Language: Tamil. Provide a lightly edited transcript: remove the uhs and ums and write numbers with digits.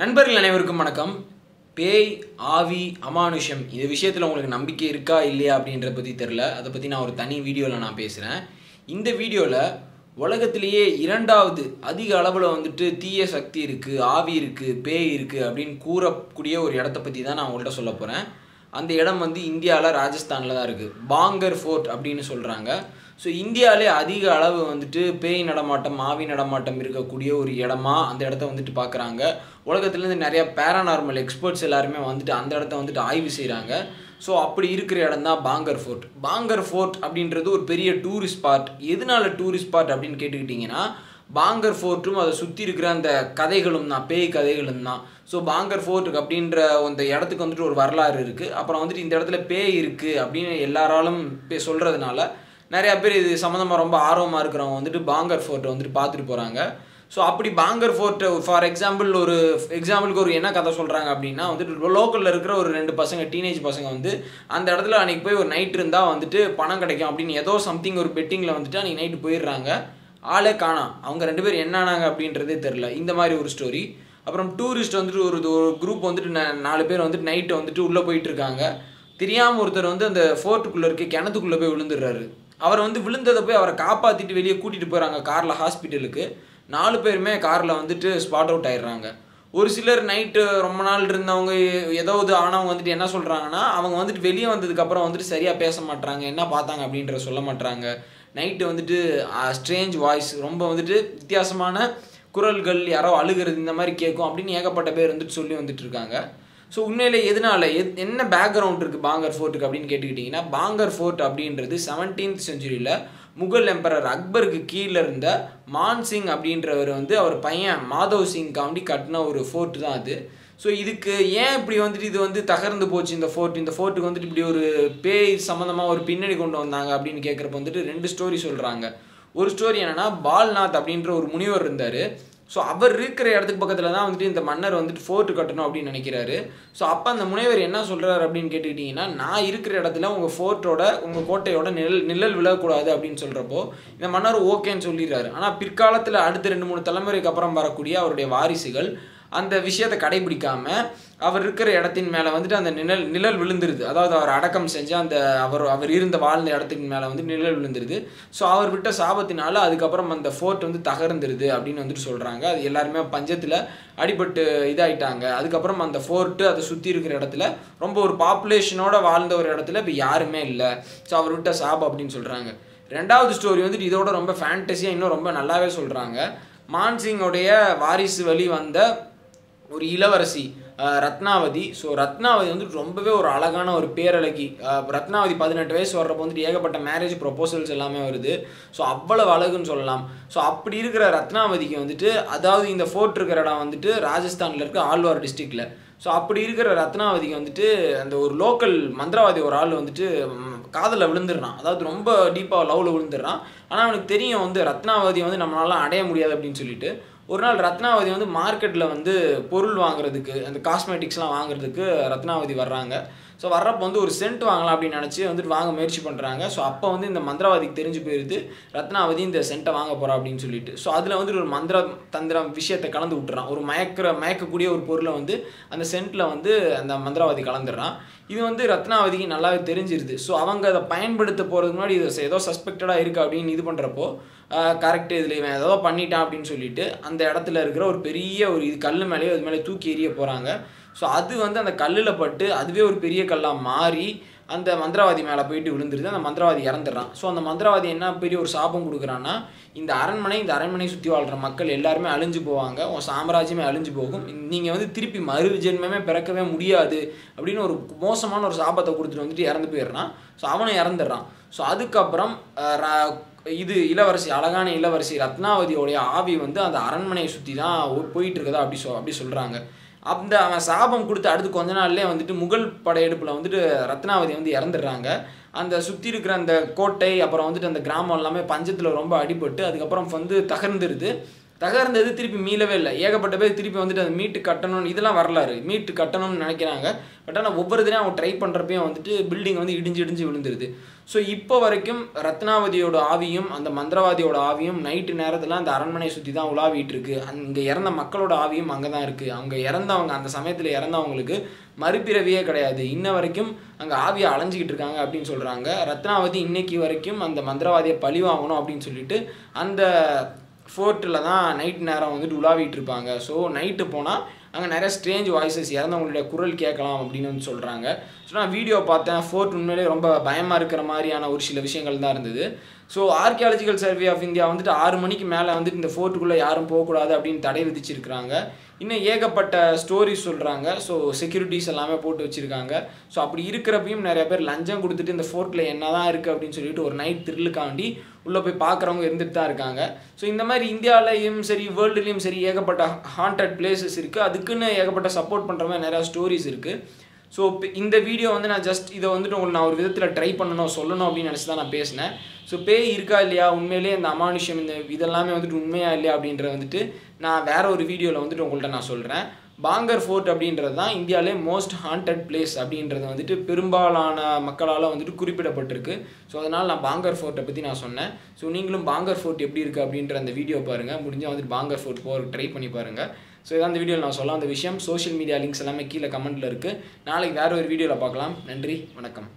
நண்பர்கள் அனைவருக்கும் வணக்கம் பேய் ஆவி அமானுஷம் இந்த விஷயத்துல உங்களுக்கு நம்பிக்கை இருக்கா இல்லையா அப்படிங்கற பத்தி தெரியல அத பத்தி நான் ஒரு தனி வீடியோல நான் பேசுறேன் இந்த வீடியோல உலகத்திலேயே இரண்டாவது அதிக அளவுல வந்துட்டு தீய சக்தி இருக்கு ஆவி இருக்கு பேய் இருக்கு அப்படினு கூறக்கூடிய ஒரு இடத்தை பத்தி தான் நான் உங்கள்ட்ட சொல்லப் போறேன் அந்த இடம் வந்து இந்தியால ராஜஸ்தான்ல தான் இருக்கு பாங்கர் ஃபோர்ட் அப்படினு சொல்றாங்க சோ இந்தியாலே அதிக அளவு வந்துட்டு பேய் நடமாட்டம் ஆவி நடமாட்டம் இருக்க கூடிய ஒரு இடமா அந்த இடத்தை வந்துட்டு பார்க்கறாங்க உலகத்துல இருந்து நிறைய பாராநார்மல் எக்ஸ்பர்ட்ஸ் எல்லாரும் வந்துட்டு அந்த இடத்தை வந்துட்டு ஆய்வு செய்றாங்க சோ அப்படி இருக்கிற இடம்தான் பாங்கர் ஃபோர்ட் பாங்கர் ஃபோர்ட் அப்படின்றது ஒரு பெரிய டூரிஸ்ட் ஸ்பாட் எதுனால டூரிஸ்ட் ஸ்பாட் அப்படினு கேட்டிட்டீங்கனா பாங்கர் ஃபோர்ட்டும் அத சுத்தி இருக்கிற அந்த கதைகளும் தான் பேய் கதைகளும் தான் சோ பாங்கர் ஃபோர்ட் அப்படின்ற அந்த இடத்துக்கு வந்துட்டு ஒரு வரலாறு இருக்கு அப்புறம் வந்துட்டு இந்த இடத்துல பேய் இருக்கு அப்படினு எல்லாராலும் சொல்றதனால நிறைய பேர் இது சம்பந்தமா ரொம்ப ஆர்வமா இருக்கறவங்க வந்துட்டு பாங்கர் ஃபோர்ட் வந்துட்டு பாத்துட்டு போறாங்க சோ அப்படி பாங்கர் ஃபோர்ட் ஃபார் எக்ஸாம்பிள் ஒரு எக்ஸாம்பிளுக்கு ஒரு என்ன கதை சொல்றாங்க அப்படினா வந்து லோக்கல்ல இருக்கிற ஒரு ரெண்டு பசங்க டீனேஜ் பசங்க வந்து அந்த இடத்துல அன்னைக்கு போய் ஒரு நைட் இருந்தா வந்துட்டு பணம் கிடைக்கும் அப்படினு ஏதோ something ஒரு பெட்டிங்ல வந்துட்டு அன்னைக்கு நைட் போயிடுறாங்க ஆளே காணோம் அவங்க ரெண்டு பேர் என்னானாங்க அப்படின்றதே தெரியல இந்த மாதிரி ஒரு ஸ்டோரி அப்புறம் டூரிஸ்ட் வந்துட்டு ஒரு குரூப் வந்துட்டு நாலு பேர் வந்துட்டு நைட் வந்துட்டு உள்ள போயிட்டு இருக்காங்க தெரியாம ஒருத்தர் வந்து அந்த ஃபோர்ட்டுக்குள்ள இருக்க கிணத்துக்குள்ள போய் விழுந்துறாரு அவர் வந்து விழுந்தத போய் அவரை காப்பாத்திட்டு வெளிய கூட்டிட்டு போறாங்க கார்ல ஹாஸ்பிடலுக்கு நாலு பேருமே கார்ல வந்துட்டு ஸ்பாட் அவுட் ஆயிடுறாங்க ஒரு சிலர் நைட் ரொம்ப நாள் இருந்தவங்க ஏதாவது ஆனவங்க வந்துட்டு என்ன சொல்றாங்கன்னா அவங்க வந்துட்டு வெளிய வந்ததுக்கு அப்புறம் வந்துட்டு சரியா பேச மாட்டாங்க என்ன பார்த்தாங்க அப்படிங்கற சொல்ல மாட்டாங்க நைட் வந்துட்டு ஸ்ட்ரேஞ்ச் வாய்ஸ் ரொம்ப வந்துட்டு வித்தியாசமான குரல்கள் யாரோ அழுகிறது இந்த மாதிரி கேக்கும் அப்படி ஏகப்பட்ட பேர் வந்துட்டு சொல்லி வந்துட்டு இருக்காங்க சோ உண்மையிலே எதுனால என்ன பேக்ரவுண்ட் இருக்கு பாங்கர் ஃபோர்ட்டுக்கு அப்படினு கேட்டிட்டீங்கனா பாங்கர் ஃபோர்ட் அப்படின்றது 17th செஞ்சுரியில முகல் எம்பரர் அக்பருக்கு கீழ இருந்த மான் சிங் அப்படின்றவர் வந்து அவர் பையன் மாதோ சிங் காண்டி கட்டின ஒரு ஃபோர்ட் தான் அது சோ இதுக்கு ஏன் இப்படி வந்துட்டு இது வந்து தகர்ந்து போச்சு இந்த ஃபோர்ட்டுக்கு வந்துட்டு இப்படி ஒரு பேய் சம்பந்தமா ஒரு பின்னணி கொண்டு வந்தாங்க அப்படினு கேக்குறப்ப வந்துட்டு ரெண்டு ஸ்டோரி சொல்றாங்க ஒரு ஸ்டோரி என்னன்னா பால்நாத் அப்படின்ற ஒரு முனிவர் இருந்தாரு சோ அவர் இருக்கிற இடத்துக்கு பக்கத்துல தான் வந்து இந்த மன்னர் வந்து ஃபோர்ட் கட்டணும் அப்படி நினைக்கிறாரு சோ அப்ப அந்த முனைவர் என்ன சொல்றாரு அப்படினு கேட்டிட்டீங்கனா நான் இருக்கிற இடத்துல உங்க ஃபோர்ட்டோட உங்க கோட்டையோட நிழல் விழ கூடாது அப்படினு சொல்றப்போ இந்த மன்னர் ஓகேன்னு சொல்லிராரு ஆனா பிற்காலத்துல அடுத்து 2-3 தலைமுறைக்கு அப்புறம் வரக்கூடிய அவருடைய வாரிசுகள் அந்த விஷயத்தை கடைபிடிக்காம அவர் இருக்கிற இடத்தின் மேல வந்துட்டு அந்த நிழல் விழுந்திருது அதாவது அவர் அடக்கம் செஞ்ச அந்த அவர் இருந்த வாழ்ந்த இடத்தின் மேல வந்து நிழல் விழுந்திருது சோ அவர் விட்ட சாபத்தினால அதுக்கு அப்புறம் அந்த ஃபோர்ட் வந்து தகர்ந்திருது அப்படினு வந்துட்டு சொல்றாங்க அது எல்லாரும் பஞ்சத்துல அடிபட்டு இதாயிட்டாங்க அதுக்கு அப்புறம் அந்த ஃபோர்ட் அது சுத்தி இருக்கிற இடத்துல ரொம்ப ஒரு பாப்புலேஷனோட வாழ்ந்த ஒரு இடத்துல இப்ப யாருமே இல்ல சோ அவர் விட்ட சாபம் அப்படினு சொல்றாங்க இரண்டாவது ஸ்டோரி வந்து இதோட ரொம்ப ஃபேண்டஸியா இன்னும் ரொம்ப நல்லாவே சொல்றாங்க மான் சிங்கோடைய வாரிசு வழி வந்த ஒரு இளவரசி ரத்னாவதி சோ ரத்னாவதி வந்து ரொம்பவே ஒரு அழகான ஒரு பேரழகி ரத்னாவதி 18 வயசு வரப்ப வந்து ஏகப்பட்ட மேரேஜ் ப்ரோபோசல்ஸ் எல்லாமே வருது சோ அவ்வளவு அழகுன்னு சொல்லலாம் சோ அப்படி இருக்கிற ரத்னாவதிக்கு வந்துட்டு அதாவது இந்த ஃபோர்ட் இருக்கிற இடம் வந்துட்டு ராஜஸ்தான்ல இருக்க ஆல்வார் டிஸ்ட்ரிக்ட்ல சோ அப்படி இருக்கிற ரத்னாவதிக்கு வந்துட்டு அந்த ஒரு லோக்கல் மந்திரவாதி ஒரு ஆள் வந்துட்டு காதல விழுந்துறான் அதாவது ரொம்ப டீப்பா லவ்ல விழுந்துறான் ஆனா அவனுக்கு தெரியும் வந்து ரத்னாவதி வந்து நம்மளால அடைய முடியாது அப்படினு சொல்லிட்டு ஒரு நாள் ரத்னாவதி வந்து மார்க்கெட்ல வந்து பொருள் வாங்குறதுக்கு அந்த காஸ்மெட்டிக்ஸ்லாம் வாங்குறதுக்கு ரத்னாவதி வர்றாங்க சோ வரப்ப வந்து ஒரு சென்ட் வாங்கலாம் அப்படி நினைச்சு வந்து வாங்க முயற்சி பண்றாங்க சோ அப்ப வந்து இந்த மந்திரவாதிக்கு தெரிஞ்சு போயிடுது ரத்னாவதி இந்த சென்ட்டை வாங்க போறா அப்படினு சொல்லிட்டு சோ அதுல வந்து ஒரு மந்திர தந்திரம் விஷயத்தை கலந்து விட்டுறான் ஒரு மயக்கக்கூடிய ஒரு பொருளை வந்து அந்த சென்ட்ல வந்து அந்த மந்திரவாதி கலந்துறான் இது வந்து ரத்னாவதிக்கு நல்லாவே தெரிஞ்சிருது சோ அவங்க அதை பயன்படுத்த போறதுக்கு முன்னாடி இது ஏதோ சஸ்பெக்டடா இருக்கு அப்படினு இது பண்றப்போ கரெக்ட் இதுல இவன் ஏதோ பண்ணிட்டான் அப்படினு சொல்லிட்டு அந்த இடத்துல இருக்கிற ஒரு பெரிய ஒரு இது கல்லு மேலயோ அது மேல தூக்கி எறிய போறாங்க சோ அது வந்து அந்த கல்லுல பட்டு அதுவே ஒரு பெரிய கல்லா மாறி அந்த மந்திரவாதி மேல போயிட்டு விழுந்துருது அந்த மந்திரவாதி இறந்துறான் சோ அந்த மந்திரவாதி என்ன பெரிய ஒரு சாபம் கொடுக்கறானா இந்த அரண்மனை சுத்தி வாழ்ற மக்கள் எல்லாரும் அழிஞ்சு போவாங்க உன் சாம்ராஜ்யமே அழிஞ்சு போகும் நீங்க வந்து திருப்பி மறு ஜென்மமே பிறக்கவே முடியாது அப்படினு ஒரு மோசமான ஒரு சாபத்தை கொடுத்துட்டு வந்துட்டு இறந்து போயிடுறான் சோ அவனும் இறந்துறான் சோ அதுக்கு அப்புறம் இது இளவரசி அழகான இளவரசி ரத்னாவதியோட ஆவி வந்து அந்த அரண்மனையை சுத்தி தான் போயிட்டு இருக்கதா அப்படி சொல்றாங்க அந்த அவன் சாபம் கொடுத்து அடுத்து கொஞ்ச நாள்லயே வந்துட்டு முகல் படையெடுப்புல வந்துட்டு ரத்னாவதி வந்து இறந்துடுறாங்க அந்த சுத்தி இருக்கிற அந்த கோட்டை அப்புறம் வந்துட்டு அந்த கிராமம் எல்லாமே பஞ்சத்துல ரொம்ப அடிபட்டு அதுக்கப்புறம் வந்து தகர்ந்துருது தகர்ந்தது திருப்பி மீளவே இல்ல ஏகப்பட்ட பேர் திருப்பி வந்துட்டு அந்த மீட் கட்டணும் இதெல்லாம் வரலாறு மீட் கட்டணும்னு நினைக்கிறாங்க பட் ஆனா ஒவ்வொரு தடவையும் அவங்க ட்ரை பண்றப்பையும் வந்துட்டு பில்டிங் வந்து இடிஞ்சு விழுந்துருது சோ இப்போ வரைக்கும் ரத்னாவதியோட ஆவியும் அந்த மந்திரவாதியோட ஆவியும் நைட் நேரத்துல அந்த அரண்மனை சுத்தி தான் உலாவிட்டு இருக்கு அங்க இறந்த மக்களோட ஆவியும் அங்க தான் இருக்கு அவங்க இறந்தவங்க அந்த சமயத்துல இறந்தவங்களுக்கு மறுபிறவியே கிடையாது இன்ன வரைக்கும் அங்க ஆவியா அலைஞ்சிட்டு இருக்காங்க அப்படினு சொல்றாங்க ரத்னாவதி இன்னைக்கு வரைக்கும் அந்த மந்திரவாதியை பழி வாங்கணும் அப்படினு சொல்லிட்டு அந்த ஃபோர்ட்ல தான் நைட் நேரம் வந்து உலாவிட்டு இருப்பாங்க சோ நைட் போனா அங்க நிறைய ஸ்ட்ரேஞ்ச் வாய்ஸஸ் இறந்தவங்களோட குரல் கேட்கலாம் அப்படினு சொல்றாங்க சோ நான் வீடியோ பார்த்தேன் ஃபோர்ட் உண்மையிலேயே ரொம்ப பயமா இருக்கிற மாதிரியான ஒரு சில விஷயங்கள் தான் இருந்தது so archaeological survey of India வந்துட்டு 6 மணிக்கு மேல வந்து இந்த ஃபோர்ட்டுக்குள்ள யாரும் போக கூடாது அப்படினு தடை விதிச்சிருக்காங்க இன்னும் ஏகப்பட்ட ஸ்டோரிஸ் சொல்றாங்க சோ செக்யூரிட்டிஸ் எல்லாமே போட்டு வச்சிருக்காங்க சோ அப்படி இருக்கறப்பையும் நிறைய பேர் லஞ்சம் கொடுத்துட்டு இந்த ஃபோர்ட்ல என்னதான் இருக்கு அப்படினு சொல்லிட்டு ஒரு நைட் த்ரில்லுக்காண்டி உள்ள போய் பார்க்கறவங்க இருந்துட்டே இருக்காங்க சோ இந்த மாதிரி இந்தியாலயும் சரி வேர்ல்ட்லயும் சரி ஏகப்பட்ட ஹாண்டட் பிளேसेस இருக்கு அதுக்குன்னு ஏகப்பட்ட சப்போர்ட் பண்ற மாதிரி நிறைய ஸ்டோரிஸ் இருக்கு சோ இந்த வீடியோ வந்து நான் ஜஸ்ட் இத வந்து உங்களுக்கு நான் ஒரு விதத்துல ட்ரை பண்ணனும் சொல்லணும் அப்படி நினைச்சு தான் நான் பேசினேன் சோ பேய் இருக்கா இல்லையா உண்மையிலேயே இந்த அமானுஷ்யம் இந்த இதெல்லாம் வந்து உண்மையா இல்லையா அப்படிங்கற வந்து நான் வேற ஒரு வீடியோல வந்து உங்களுக்கு நான் சொல்றேன் Bhangarh Fort அப்படின்றது தான் இந்தியால most haunted place அப்படின்றது வந்துட்டு பெரும்பாலான மக்களால வந்துட்டு குறிப்பிடப்பட்டிருக்கு சோ அதனால நான் Bhangarh Fort பத்தி நான் சொன்னேன் சோ நீங்களும் Bhangarh Fort எப்படி இருக்கு அப்படிங்கற அந்த வீடியோ பாருங்க முடிஞ்சா வந்து Bhangarh Fort போய் ட்ரை பண்ணி பாருங்க சோ இதான் இந்த வீடியோல நான் சொல்லாத விஷயம் social media links எல்லாமே கீழ கமெண்ட்ல இருக்கு நாளைக்கு வேற ஒரு வீடியோல பார்க்கலாம் நன்றி வணக்கம்